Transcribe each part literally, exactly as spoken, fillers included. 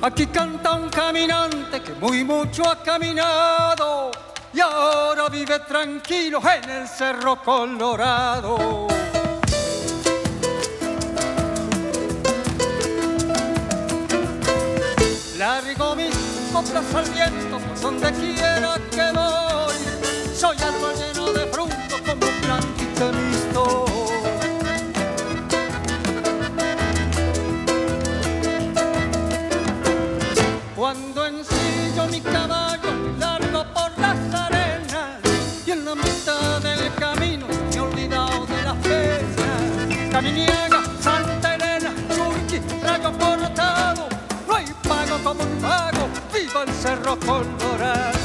Aquí canta un caminante que muy mucho ha caminado y ahora vive tranquilo en el Cerro Colorado. Largo mis coplas al viento por donde quiera que voy. Soy árbol lleno de frutos como un blanquito mixto. Cuando ensillo mi caballo me largo por las arenas y en la mitad del camino me he olvidado de las penas. Caminiega, Santa Elena, Turquí, Rayo Cortado, no hay pago como un pago, viva el Cerro Colorado.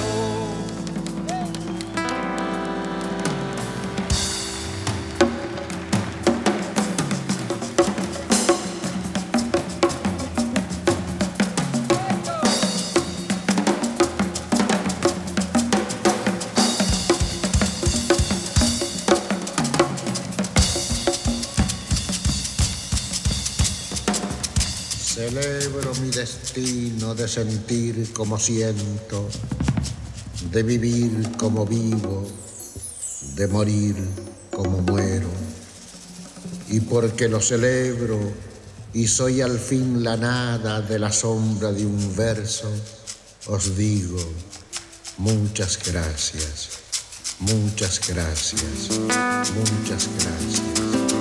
Celebro mi destino de sentir como siento, de vivir como vivo, de morir como muero. Y porque lo celebro y soy al fin la nada de la sombra de un verso, os digo muchas gracias, muchas gracias, muchas gracias.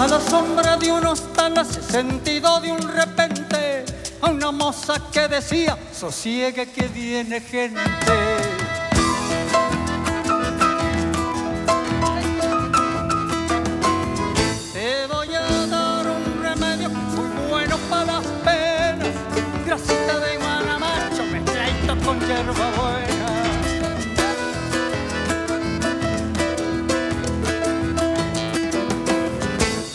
A la sombra de unos talas he sentido de un repente a una moza que decía, sosiegue que viene gente. Te voy a dar un remedio muy bueno para las penas, grasita de guanamacho mezcladito con hierba buena.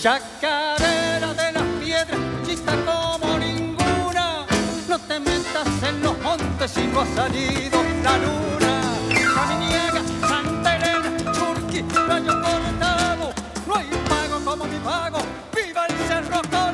Chacarera de las piedras, chista como ninguna, no te metas en los montes si no ha salido la luna. Caminiega, Santa Elena, Turquí, Rayo Cortado, no hay pago como mi pago, ¡viva el Cerro Colorado!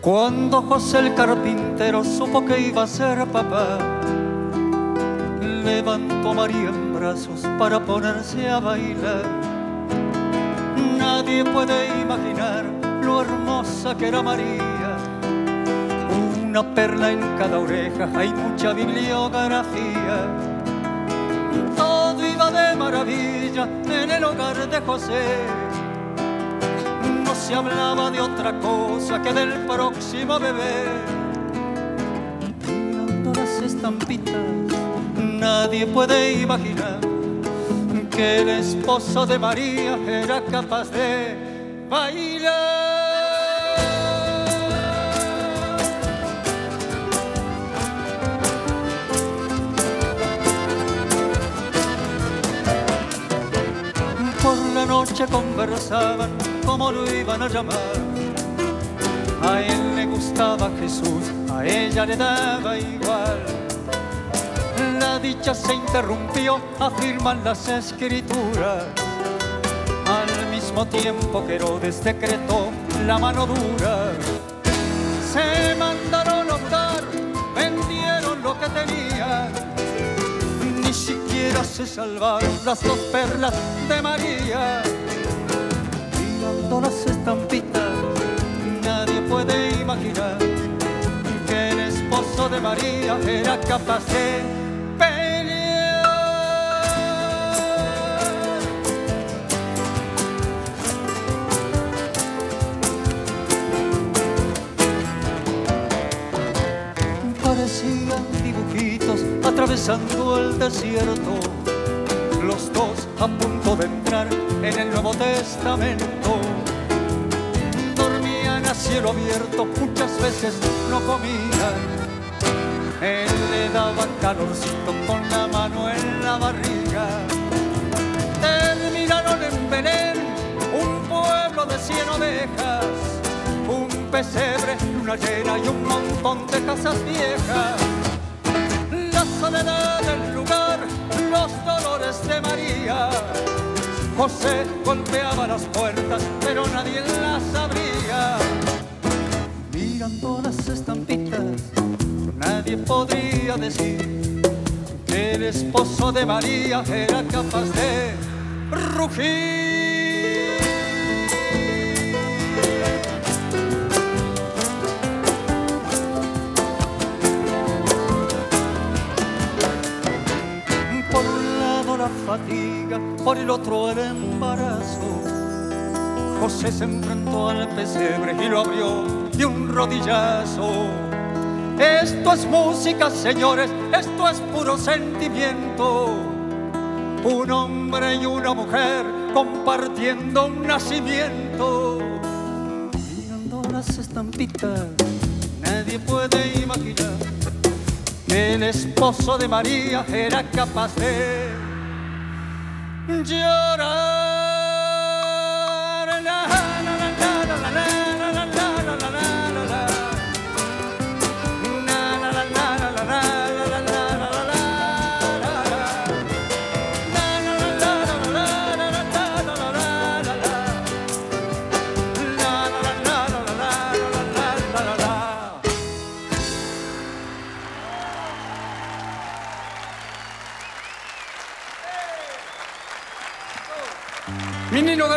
Cuando José el carpintero supo que iba a ser papá, levantó a María en brazos para ponerse a bailar. Nadie puede imaginar lo hermosa que era María. Una perla en cada oreja, hay mucha bibliografía. Todo iba de maravilla en el hogar de José. Se hablaba de otra cosa que del próximo bebé. Mirando las estampitas, nadie puede imaginar que el esposo de María era capaz de bailar. Por la noche conversaban cómo lo iban a llamar. A él le gustaba Jesús, a ella le daba igual. La dicha se interrumpió, afirman las escrituras, al mismo tiempo que Herodes decretó la mano dura. Se mandaron a optar, vendieron lo que tenían, ni siquiera se salvaron las dos perlas de María. Las estampitas, nadie puede imaginar que el esposo de María era capaz de pelear. Por parecían dibujitos atravesando el desierto. Los dos a punto de entrar en el Nuevo Testamento. Dormían a cielo abierto, muchas veces no comían. Él le daba calorcito con la mano en la barriga. Terminaron en Belén, un pueblo de cien ovejas, un pesebre, luna llena y un montón de casas viejas. La soledad del lugar, los dolores de María. José golpeaba las puertas, pero nadie las abría. Mirando las estampitas, nadie podría decir que el esposo de María era capaz de rugir. Por un lado la fatiga, por el otro el embarazo. José se enfrentó al pesebre y lo abrió de un rodillazo. Esto es música, señores, esto es puro sentimiento. Un hombre y una mujer compartiendo un nacimiento. Mirando las estampitas, nadie puede imaginar que el esposo de María era capaz de llorar. La, la, la, la, la, la.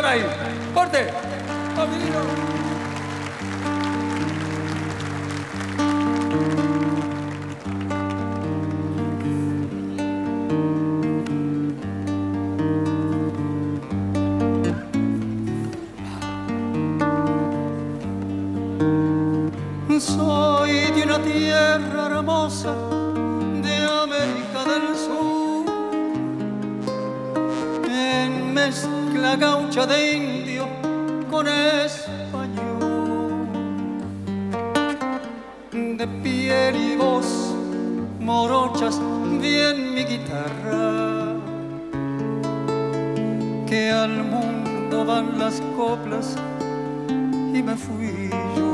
Ahí. ¡Corte! ¡Oh, mi niño! Soy de una tierra hermosa de América del Sur, en México. La gaucha de indio con español, de piel y voz morochas, bien mi guitarra, que al mundo van las coplas y me fui yo.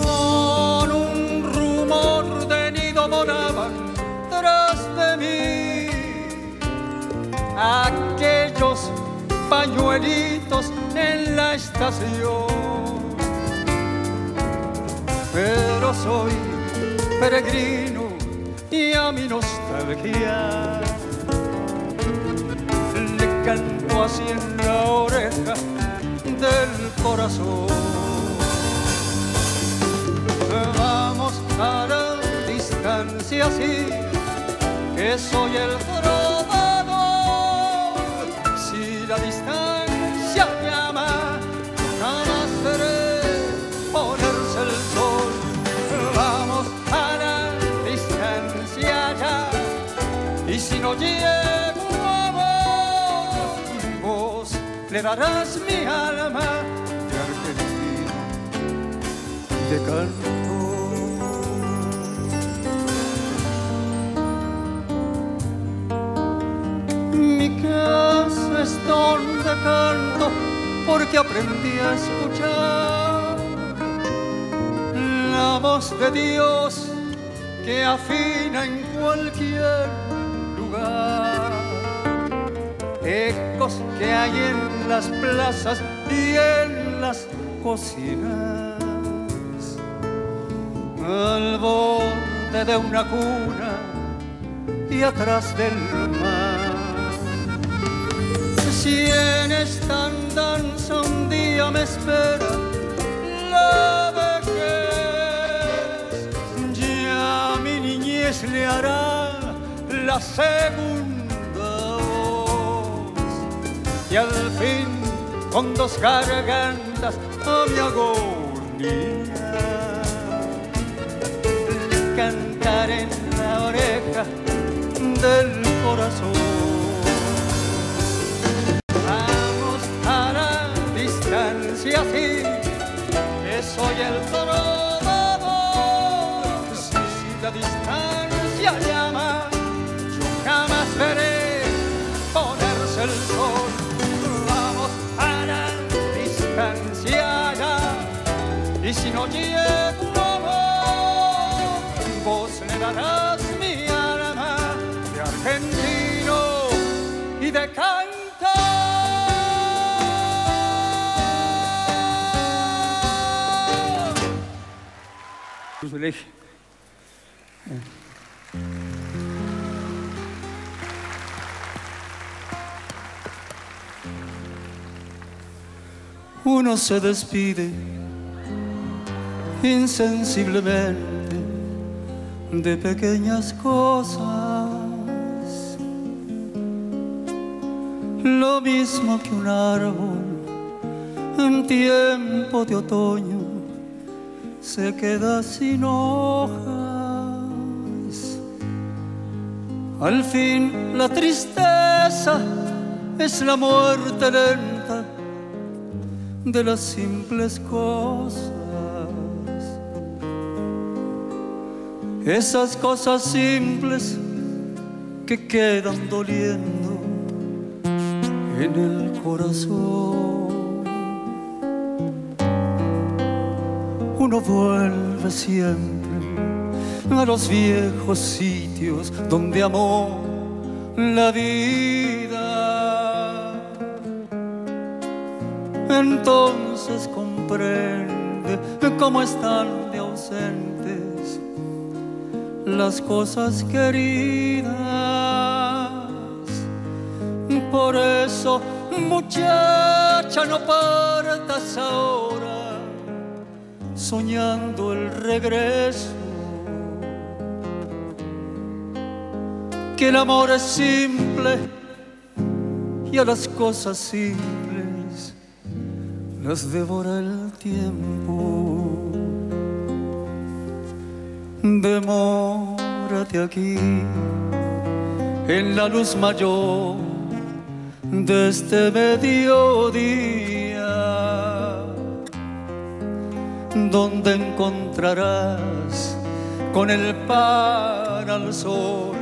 Con un rumor de nido volaban tras de mí aquellos pañuelitos en la estación. Pero soy peregrino y a mi nostalgia le canto así en la oreja del corazón. Vamos a la distancia así, que soy el trovador. La distancia llama, jamás veré ponerse el sol. Vamos a la distancia ya, y si no llego amor, vos le darás mi alma de argentino, de canto. Es donde canto porque aprendí a escuchar la voz de Dios que afina en cualquier lugar. Ecos que hay en las plazas y en las cocinas, al borde de una cuna y atrás del mar. Si en esta andanza un día me espera la vejez, ya mi niñez le hará la segunda voz. Y al fin, con dos gargantas a mi agonía, y el coro de amor. Si la distancia llama, yo jamás veré ponerse el sol. Vamos a la distancia ya, y si no llega tu amor, vos le darás mi alma de argentino y de canto. Cruz del Eje. Uno se despide insensiblemente de pequeñas cosas, lo mismo que un árbol en tiempo de otoño se queda sin hojas. Al fin la tristeza es la muerte lenta de las simples cosas, esas cosas simples que quedan doliendo en el corazón. Uno vuelve siempre a los viejos sitios donde amó la vida. Entonces comprende cómo están de ausentes las cosas queridas. Por eso, muchacha, no partas ahora soñando el regreso, que el amor es simple y a las cosas simples las devora el tiempo. Demórate aquí en la luz mayor de este mediodía, donde encontrarás con el pan al sol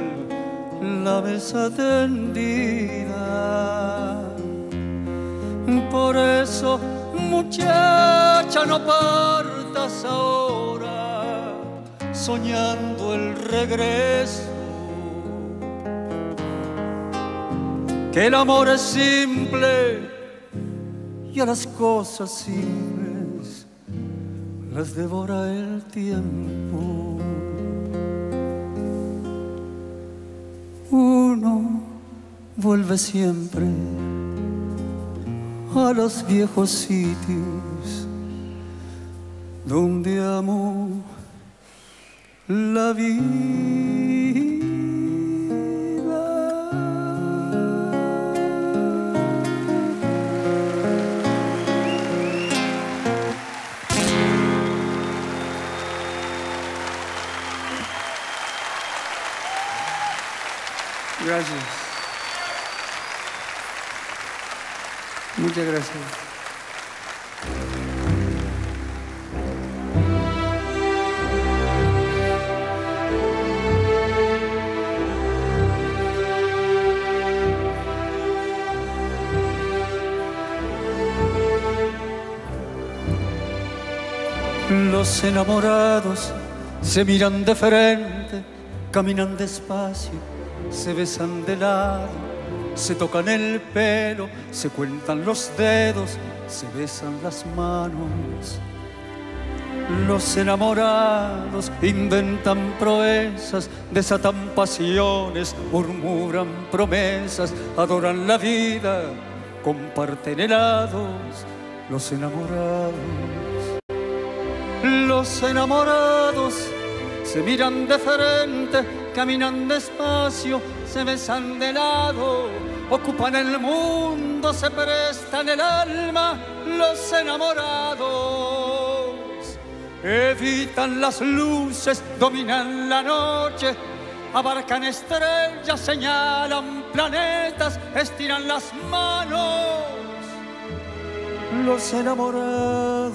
la mesa tendida. Por eso, muchacha, no partas ahora soñando el regreso, que el amor es simple y a las cosas simples las devora el tiempo. Uno vuelve siempre a los viejos sitios donde amó la vida. Gracias. Muchas gracias. Los enamorados se miran de frente, caminan despacio, se besan de lado, se tocan el pelo, se cuentan los dedos, se besan las manos. Los enamorados inventan proezas, desatan pasiones, murmuran promesas, adoran la vida, comparten helados. Los enamorados, los enamorados se miran de frente, caminan despacio, se besan de lado, ocupan el mundo, se prestan el alma. Los enamorados evitan las luces, dominan la noche, abarcan estrellas, señalan planetas, estiran las manos. Los enamorados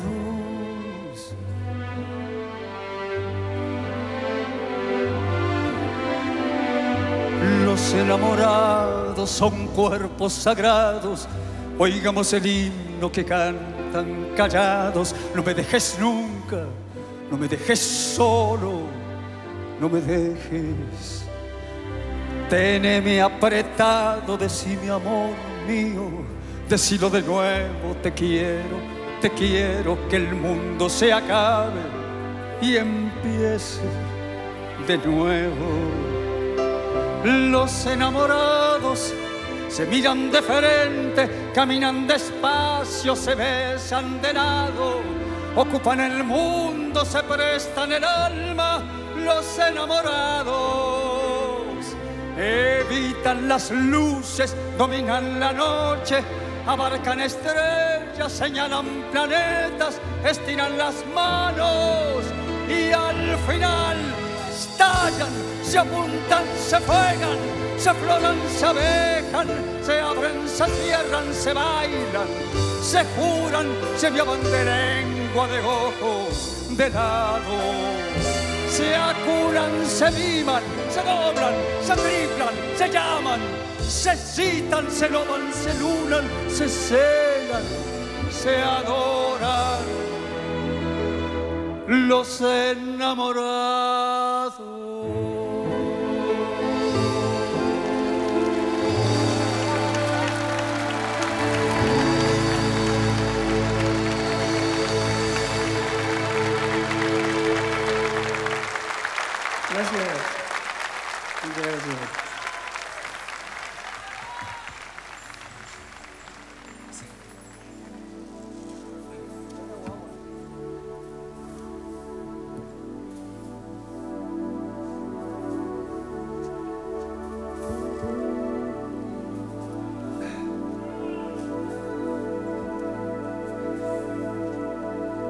Los enamorados son cuerpos sagrados. Oigamos el himno que cantan callados. No me dejes nunca, no me dejes solo, no me dejes. Téneme apretado, decime amor mío, decilo de nuevo, te quiero, te quiero. Que el mundo se acabe y empiece de nuevo. Los enamorados se miran de frente, caminan despacio, se besan de lado, ocupan el mundo, se prestan el alma. Los enamorados evitan las luces, dominan la noche, abarcan estrellas, señalan planetas, estiran las manos y al final estallan. Se apuntan, se pegan, se afloran, se abejan, se abren, se cierran, se bailan, se juran, se llevan de lengua, de ojos, de lado. Se acuran, se miman, se doblan, se triplan, se llaman, se citan, se loban, se lunan, se celan, se adoran. Los enamorados. Gracias. Gracias.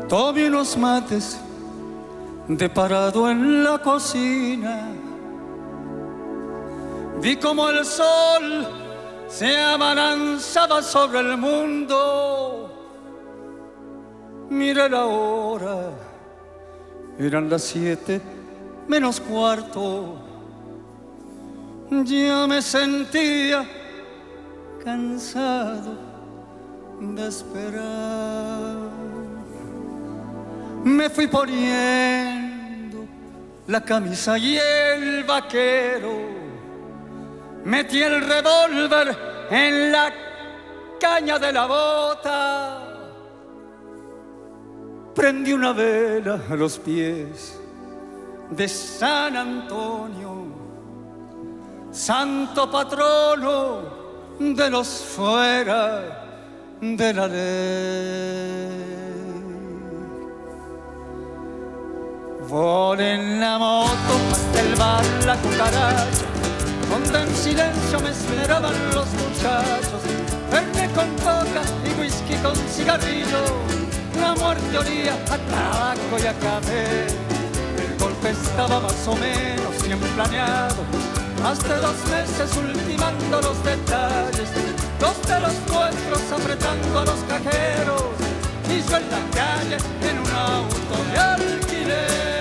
Tome unos mates de parado en la cocina. Vi como el sol se abalanzaba sobre el mundo. Miré la hora, eran las siete menos cuarto. Ya me sentía cansado de esperar. Me fui poniendo la camisa y el vaquero. Metí el revólver en la caña de la bota. Prendí una vela a los pies de San Antonio, santo patrono de los fuera de la ley. Volé en la moto del bar La Cucaracha, donde en silencio me esperaban los muchachos. Verde con coca y whisky con cigarrillo, la muerte olía a tabaco y a café. El golpe estaba más o menos bien planeado, más de dos meses ultimando los detalles. Dos de los nuestros apretando a los cajeros, y yo en la calle en un auto de alquiler.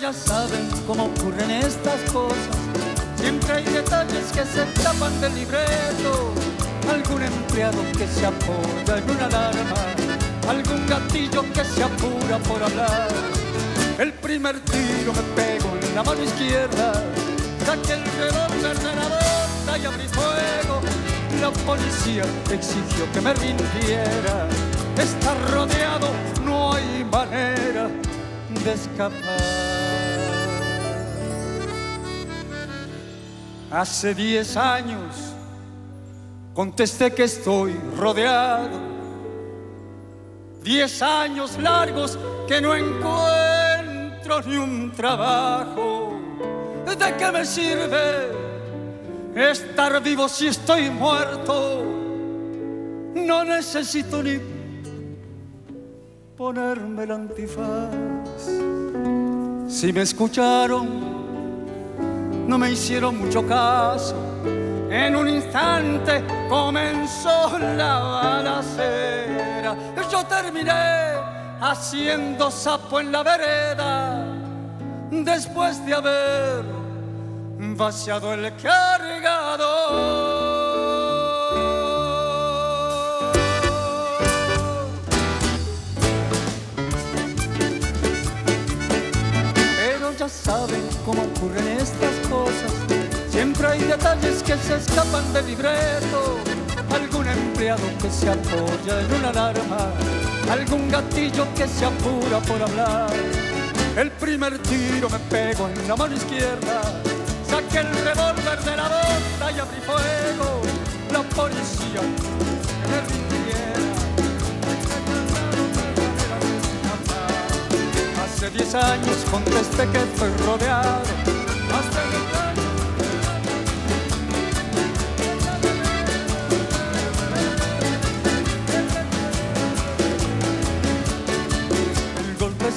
Ya saben cómo ocurren estas cosas, siempre hay detalles que se tapan del libreto. Algún empleado que se apoya en una alarma, algún gatillo que se apura por hablar. El primer tiro me pegó en la mano izquierda, saqué el revólver de la bota y abrí fuego. La policía exigió que me rindiera, está rodeado, no hay manera de escapar. Hace diez años contesté que estoy rodeado. Diez años largos que no encuentro ni un trabajo. ¿De qué me sirve estar vivo si estoy muerto? No necesito ni ponerme el antifaz. Si me escucharon, no me hicieron mucho caso. En un instante comenzó la balacera. Yo terminé haciendo sapo en la vereda, después de haber vaciado el cargador. Pero ya saben cómo ocurren estas cosas, siempre hay detalles que se escapan del libreto. Algún empleado que se apoya en una alarma, algún gatillo que se apura por hablar. El primer tiro me pegó en la mano izquierda, saqué el revólver de la bota y abrí fuego. La policía que me rindiera. Hace diez años contesté que estoy rodeado. Hasta el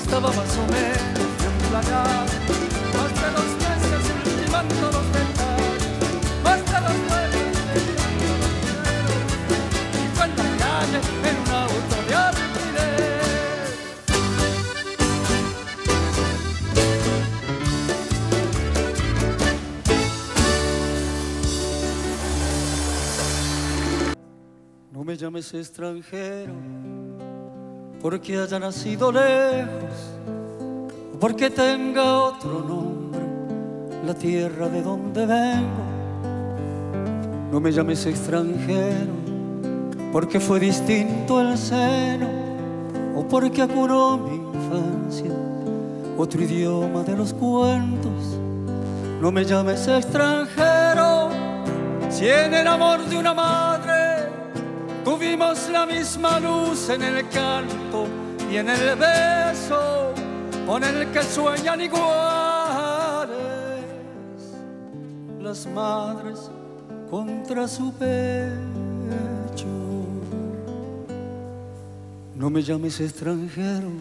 estaba más o menos emplanado, más de dos meses ultimando los detalles, más de dos meses, y fue en la calle en un auto de alquiler. No me llames extranjero, porque haya nacido lejos, porque tenga otro nombre la tierra de donde vengo. No me llames extranjero, porque fue distinto el seno, o porque acunó mi infancia otro idioma de los cuentos. No me llames extranjero, si en el amor de una madre tuvimos la misma luz en el canto y en el beso con el que sueñan iguales las madres contra su pecho. No me llames extranjero,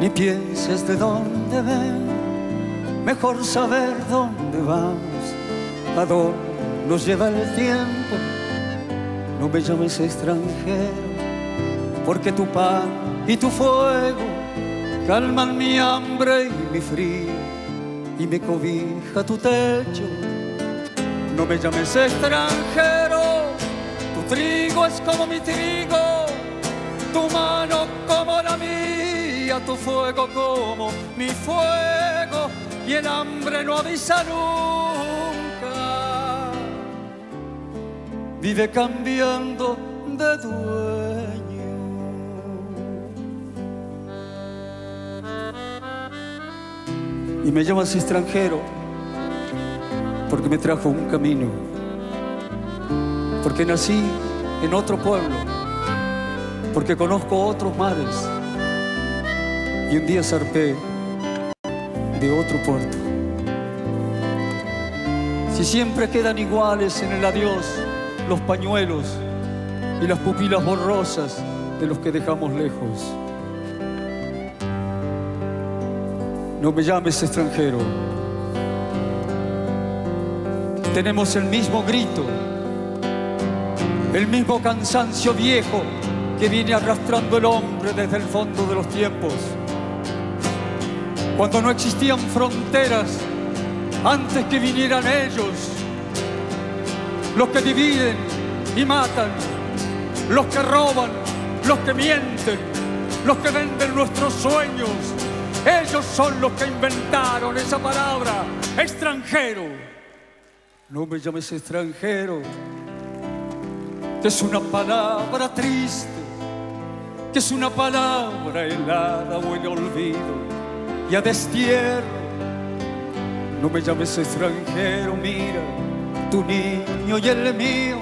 ni pienses de dónde ven, mejor saber dónde vamos, a dónde nos lleva el tiempo. No me llames extranjero, porque tu pan y tu fuego calman mi hambre y mi frío, y me cobija tu techo. No me llames extranjero, tu trigo es como mi trigo, tu mano como la mía, tu fuego como mi fuego, y el hambre no avisa nunca. Vive cambiando de dueño. Y me llamas extranjero porque me trajo un camino, porque nací en otro pueblo, porque conozco otros mares, y un día zarpé de otro puerto. Si siempre quedan iguales en el adiós los pañuelos y las pupilas borrosas de los que dejamos lejos. No me llames extranjero. Tenemos el mismo grito, el mismo cansancio viejo que viene arrastrando el hombre desde el fondo de los tiempos. Cuando no existían fronteras, antes que vinieran ellos, los que dividen y matan, los que roban, los que mienten, los que venden nuestros sueños. Ellos son los que inventaron esa palabra, extranjero. No me llames extranjero, que es una palabra triste, que es una palabra helada o en olvido y a destierro. No me llames extranjero, mira tu niño y el mío,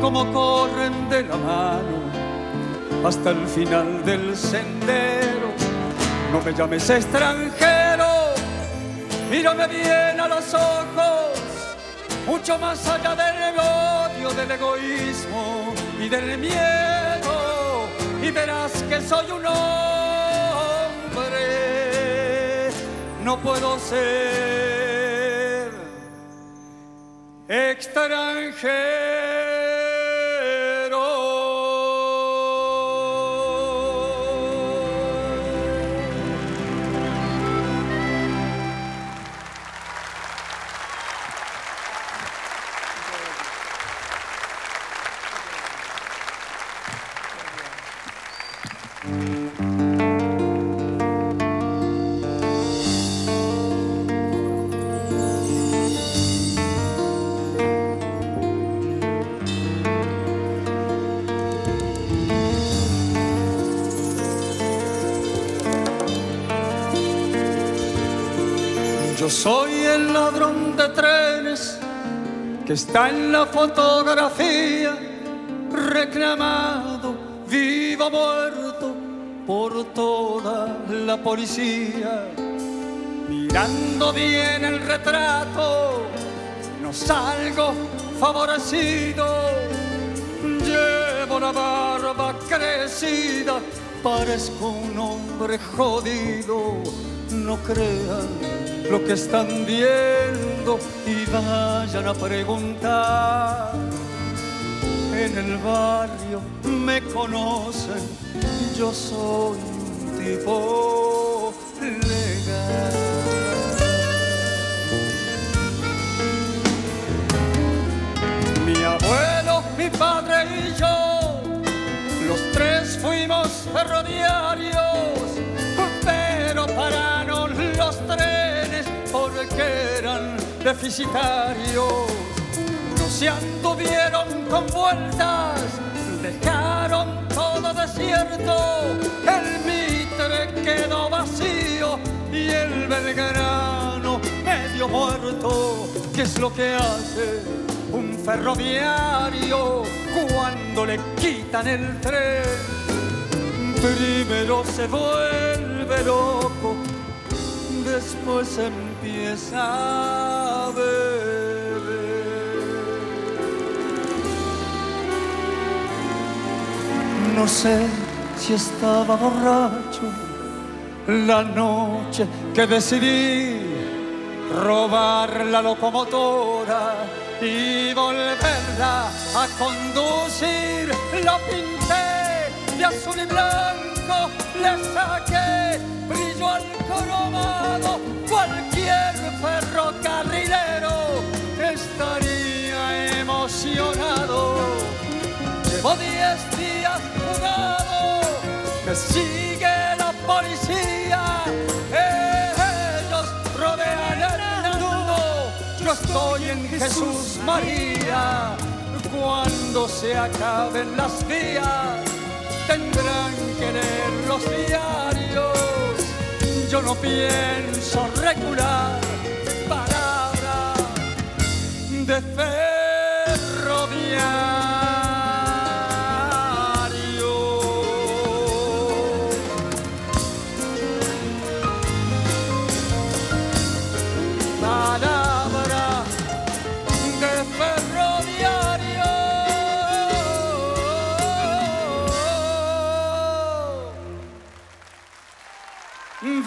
como corren de la mano hasta el final del sendero. No me llames extranjero, mírame bien a los ojos, mucho más allá del odio, del egoísmo y del miedo, y verás que soy un hombre, no puedo ser extranjero. Yo soy el ladrón de trenes que está en la fotografía, reclamado, vivo o muerto por toda la policía. Mirando bien el retrato, no salgo favorecido. Llevo la barba crecida, parezco un hombre jodido. No crean lo que están viendo y vayan a preguntar. En el barrio me conocen, yo soy un tipo legal. Mi abuelo, mi padre y yo, los tres fuimos ferroviarios, pero pararon los trenes porque eran deficitarios. No se anduvieron con vueltas, dejaron todo desierto. El Mitre quedó vacío y el Belgrano medio muerto. ¿Qué es lo que hace un ferroviario cuando le quitan el tren? Primero se vuelve loco, después empieza a beber. No sé si estaba borracho la noche que decidí robar la locomotora y volverla a conducir. Lo pinté de azul y blanco, le saqué brillo al cromado. Cualquier ferrocarrilero estaría emocionado. Llevo diez días jugado, me sigue la policía. Ellos rodean el nudo, yo estoy en Jesús María. Cuando se acaben las vías, tendrán que leer los diarios. Yo no pienso regular palabra de ferroviario. Palabra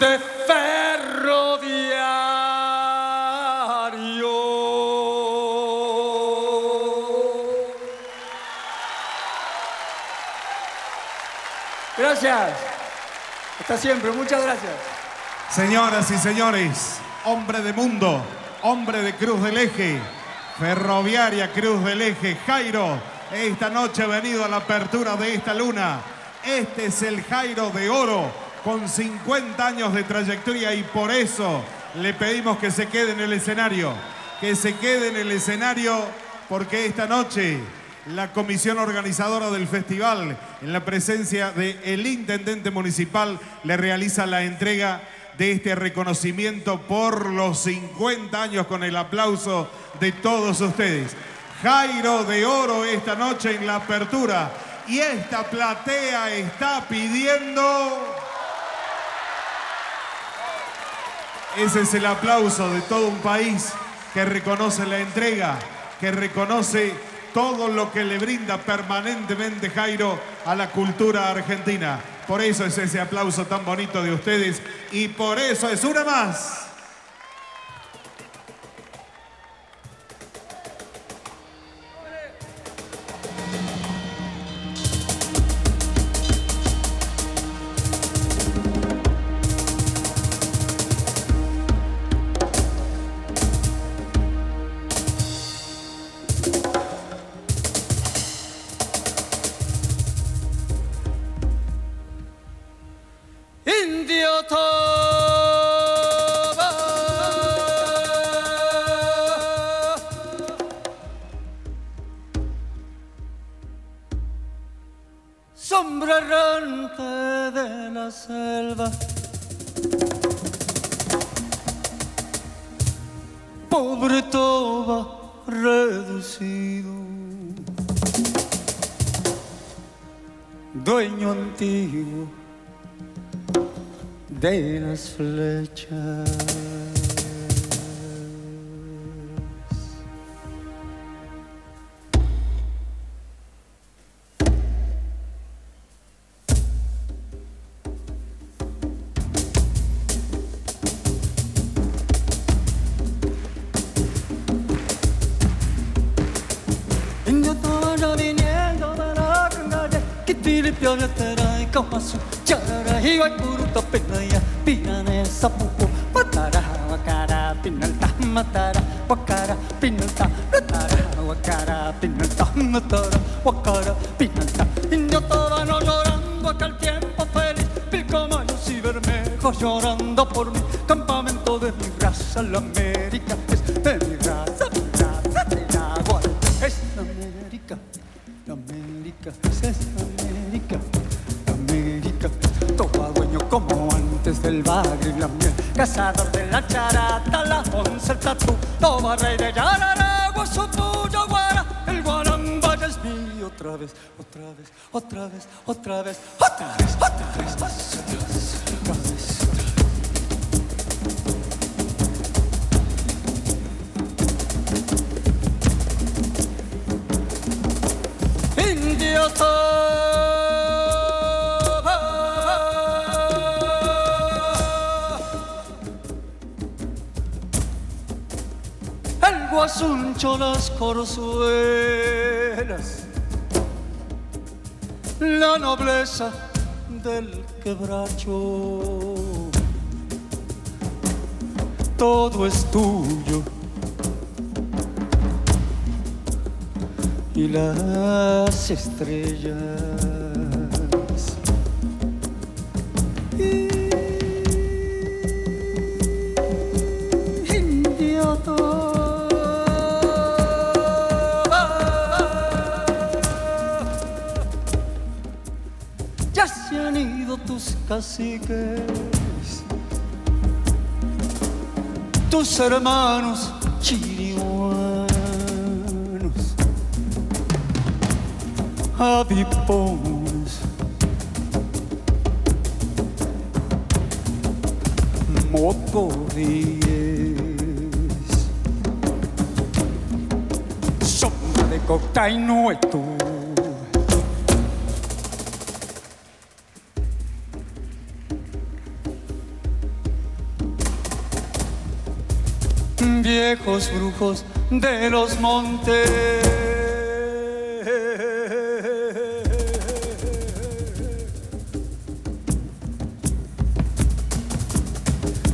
de Ferroviario. Gracias. Hasta siempre. Muchas gracias. Señoras y señores, hombre de mundo, hombre de Cruz del Eje, Ferroviaria Cruz del Eje, Jairo, esta noche ha venido a la apertura de esta luna. Este es el Jairo de oro, con cincuenta años de trayectoria, y por eso le pedimos que se quede en el escenario, que se quede en el escenario, porque esta noche la comisión organizadora del festival, en la presencia del intendente municipal, le realiza la entrega de este reconocimiento por los cincuenta años con el aplauso de todos ustedes. Jairo de Oro esta noche en la apertura, y esta platea está pidiendo... Ese es el aplauso de todo un país que reconoce la entrega, que reconoce todo lo que le brinda permanentemente Jairo a la cultura argentina. Por eso es ese aplauso tan bonito de ustedes, y por eso es una más. Sombra errante de la selva, pobre toba reducido, dueño antiguo de las flechas. Otra vez, otra vez, otra vez, otra vez, otra vez, otra vez, otra vez. Indio Toba, el guasuncho, las corzuelas, la nobleza del quebracho, todo es tuyo y las estrellas. Y... Indio. Tus caciques, tus hermanos chiriguanos, avipones, mocoríes, sombra de coctainueto. Viejos brujos de los montes,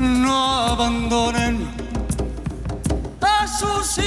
no abandonen a sus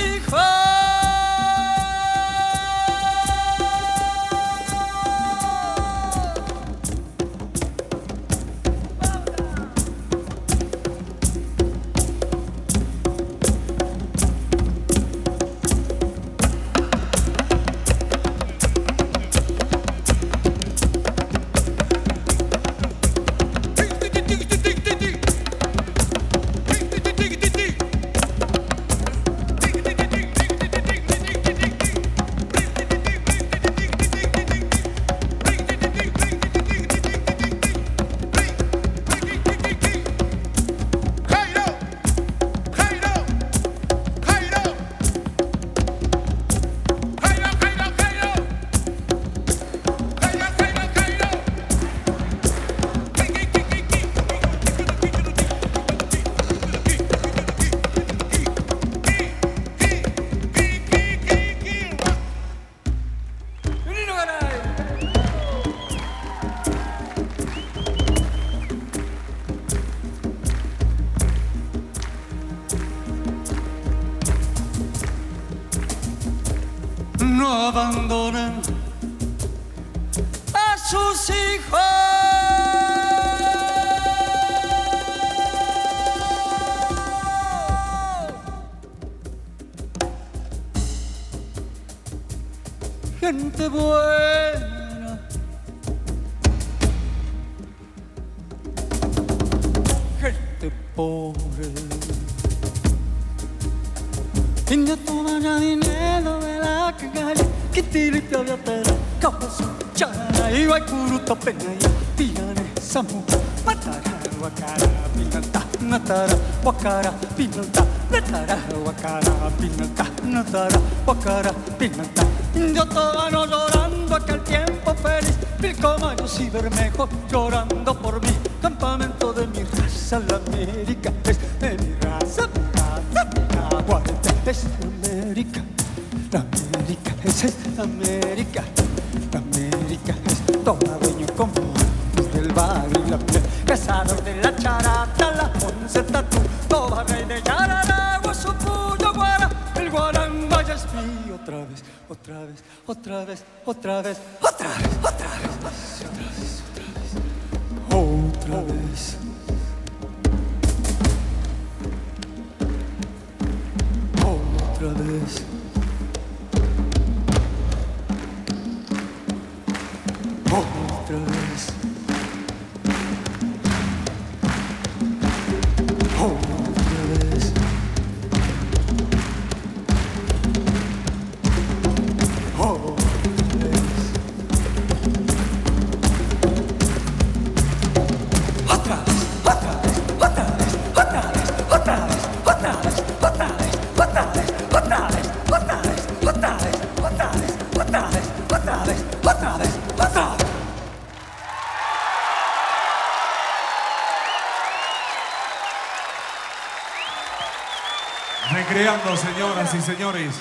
buena, gente pobre, Tinha toda la dinero de la cagalla, que tirita había tera, capazo, charana, y guaycuruta pena, y tiane, samu, patara, guacara, pinalta, natara, guacara, pinalta, natara, guacara, pinalta, natara, guacara, pinalta. Yo estaba llorando aquel tiempo feliz, mil caballos y bermejos llorando por mí, campamento de mi raza, la América es de mi raza, es América, la América es, es América, la América es toda dueño con Cruz del barrio y la piel, cazador de la charata, la once tatu, toda rey de Yararagua, su puyo guara, el guaramba ya es mío, otra vez, otra vez, otra vez, otra vez, otra vez, otra vez, otra vez, otra vez, otra vez. Otra vez. Otra vez. Otra vez. Otra vez. Otra vez. Recreando, señoras y señores,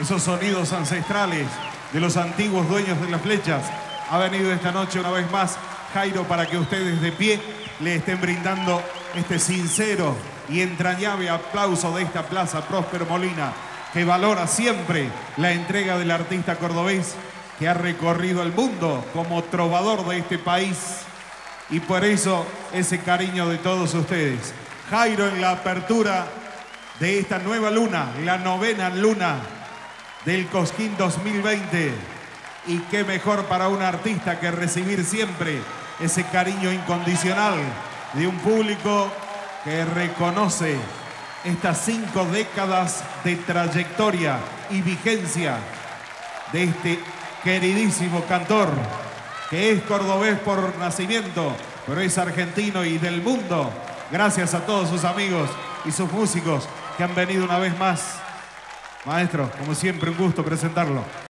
esos sonidos ancestrales de los antiguos dueños de las flechas. Ha venido esta noche una vez más Jairo para que ustedes de pie le estén brindando este sincero y entrañable aplauso de esta Plaza Próspero Molina, que valora siempre la entrega del artista cordobés que ha recorrido el mundo como trovador de este país, y por eso ese cariño de todos ustedes. Jairo en la apertura de esta nueva luna, la novena luna del Cosquín dos mil veinte. Y qué mejor para un artista que recibir siempre ese cariño incondicional de un público que reconoce estas cinco décadas de trayectoria y vigencia de este queridísimo cantor, que es cordobés por nacimiento, pero es argentino y del mundo, gracias a todos sus amigos y sus músicos que han venido una vez más. Maestro, como siempre, un gusto presentarlo.